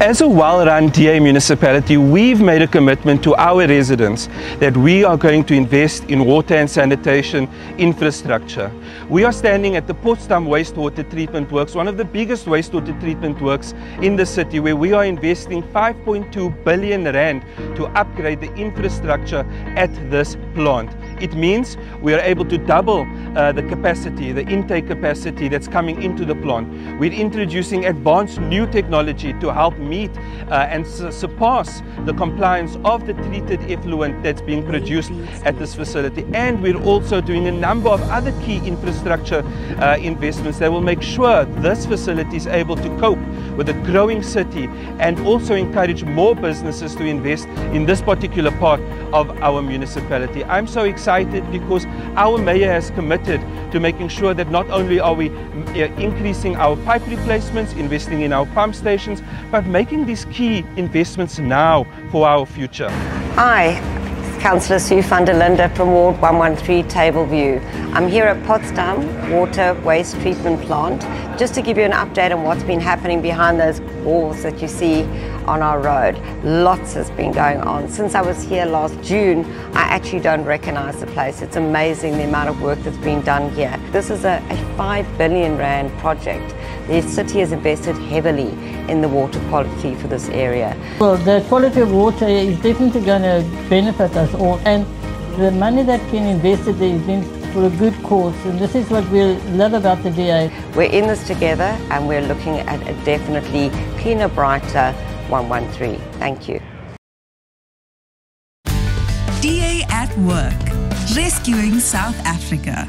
As a well-run DA municipality, we've made a commitment to our residents that we are going to invest in water and sanitation infrastructure. We are standing at the Potsdam Wastewater Treatment Works, one of the biggest wastewater treatment works in the city, where we are investing 5.2 billion rand to upgrade the infrastructure at this plant. It means we are able to double the capacity, the intake capacity that's coming into the plant. We're introducing advanced new technology to help meet and surpass the compliance of the treated effluent that's being produced at this facility. And we're also doing a number of other key infrastructure investments that will make sure this facility is able to cope with a growing city and also encourage more businesses to invest in this particular part of our municipality. I'm so excited because our mayor has committed to making sure that not only are we increasing our pipe replacements, investing in our pump stations, but making these key investments now for our future. Hi, Councillor Sue Funderlinde from Ward 113, Table View. I'm here at Potsdam Water Waste Treatment Plant just to give you an update on what's been happening behind those walls that you see on our road. Lots has been going on. Since I was here last June, I actually don't recognise the place. It's amazing the amount of work that's been done here. This is a 5 billion rand project. The city has invested heavily in the water quality for this area. Well, the quality of water is definitely going to benefit us all, and the money that's been invested is been for a good cause, and this is what we love about the DA. We're in this together, and we're looking at a definitely cleaner, brighter 113. Thank you. DA at Work, rescuing South Africa.